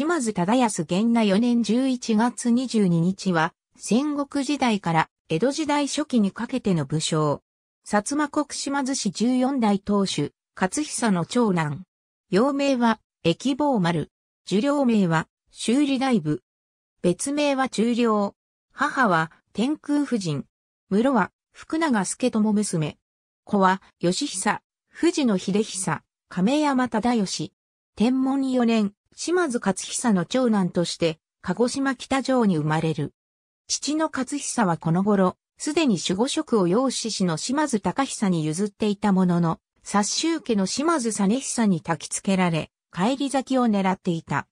島津忠康元和4年11月22日は、戦国時代から江戸時代初期にかけての武将。薩摩国島津氏14代当主、勝久の長男。幼名は、疫望丸。受領名は、修理大夫。別名は忠良。母は、天空夫人。室は、福永助友娘。子は、義久、藤野秀久、亀山忠義。天文4年、島津勝久の長男として、鹿児島北条に生まれる。父の勝久はこの頃、すでに守護職を養子氏の島津高久に譲っていたものの、薩州家の島津実久に焚き付けられ、返り咲きを狙っていた。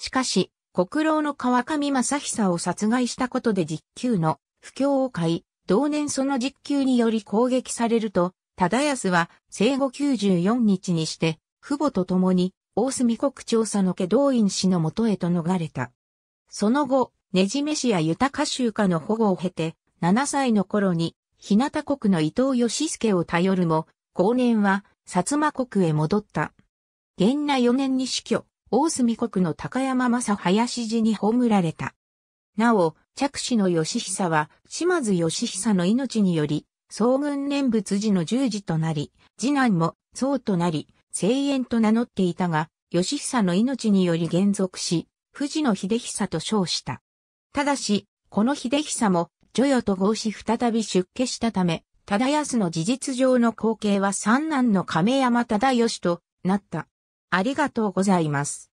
しかし、国老の川上正久を殺害したことで実給の不況を買い、同年その実給により攻撃されると、忠康は生後94日にして、父母と共に、大隅国長佐野家動員氏のもとへと逃れた。その後、ねじめ氏や豊州家の保護を経て、7歳の頃に、日向国の伊藤義助を頼るも、後年は、薩摩国へ戻った。元和4年に死去、大隅国の高山正林寺に葬られた。なお、嫡子の義久は、島津義久の命により、総軍念仏寺の住持となり、次男も、僧となり、清円と名乗っていたが、義久の命により減俗し、藤野秀久と称した。ただし、この秀久も、女世と合し再び出家したため、忠康の事実上の後継は三男の亀山忠義となった。ありがとうございます。